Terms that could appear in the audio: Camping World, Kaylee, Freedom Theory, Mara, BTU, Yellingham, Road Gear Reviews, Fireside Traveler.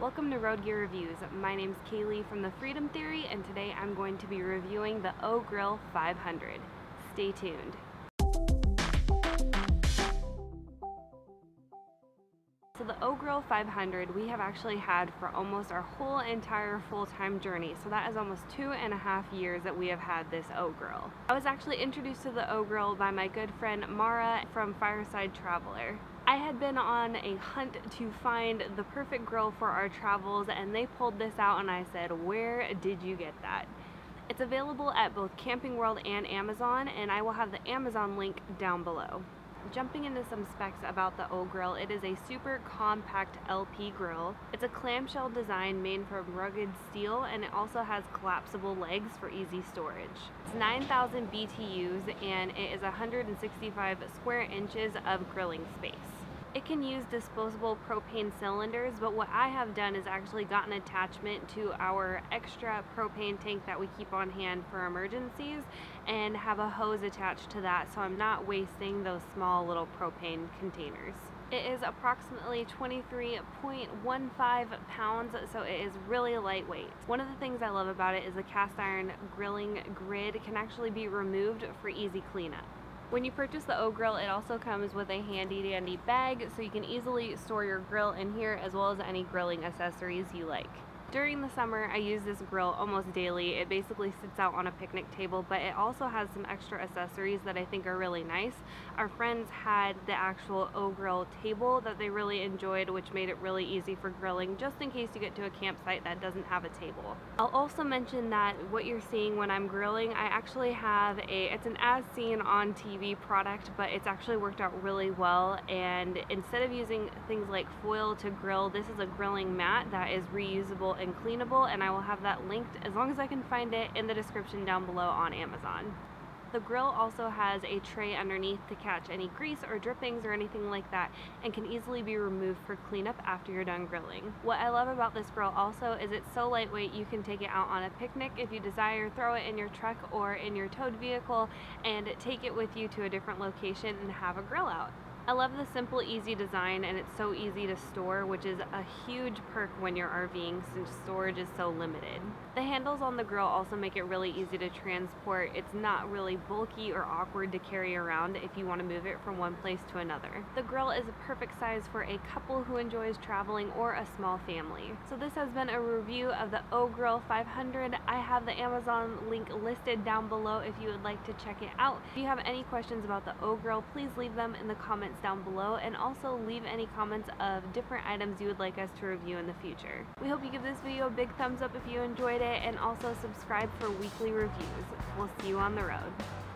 Welcome to Road Gear Reviews. My name's Kaylee from the Freedom Theory, and today I'm going to be reviewing the O'Grill 500. Stay tuned. So the O'Grill 500 we have actually had for almost our whole entire full-time journey. So that is almost 2.5 years that we have had this O'Grill. I was actually introduced to the O'Grill by my good friend Mara from Fireside Traveler. I had been on a hunt to find the perfect grill for our travels, and they pulled this out and I said, "Where did you get that?" It's available at both Camping World and Amazon, and I will have the Amazon link down below. Jumping into some specs about the O'Grill, it is a super compact LP grill. It's a clamshell design made from rugged steel, and it also has collapsible legs for easy storage. It's 9,000 BTUs and it is 165 square inches of grilling space. It can use disposable propane cylinders, but what I have done is actually got an attachment to our extra propane tank that we keep on hand for emergencies and have a hose attached to that, so I'm not wasting those small little propane containers. It is approximately 23.15 pounds, so it is really lightweight. One of the things I love about it is the cast iron grilling grid can actually be removed for easy cleanup. When you purchase the O'Grill, it also comes with a handy dandy bag, so you can easily store your grill in here as well as any grilling accessories you like. During the summer, I use this grill almost daily. It basically sits out on a picnic table, but it also has some extra accessories that I think are really nice. Our friends had the actual O'Grill table that they really enjoyed, which made it really easy for grilling, just in case you get to a campsite that doesn't have a table. I'll also mention that what you're seeing when I'm grilling, I actually have it's an as seen on TV product, but it's actually worked out really well. And instead of using things like foil to grill, this is a grilling mat that is reusable and cleanable, and I will have that linked as long as I can find it in the description down below on Amazon. The grill also has a tray underneath to catch any grease or drippings or anything like that, and can easily be removed for cleanup after you're done grilling. What I love about this grill also is it's so lightweight you can take it out on a picnic if you desire, throw it in your truck or in your towed vehicle, and take it with you to a different location and have a grill out. I love the simple, easy design, and it's so easy to store, which is a huge perk when you're RVing since storage is so limited. The handles on the grill also make it really easy to transport. It's not really bulky or awkward to carry around if you want to move it from one place to another. The grill is a perfect size for a couple who enjoys traveling or a small family. So this has been a review of the O'Grill 500. I have the Amazon link listed down below if you would like to check it out. If you have any questions about the O'Grill, please leave them in the comments down below, and also leave any comments of different items you would like us to review in the future. We hope you give this video a big thumbs up if you enjoyed it, and also subscribe for weekly reviews. We'll see you on the road.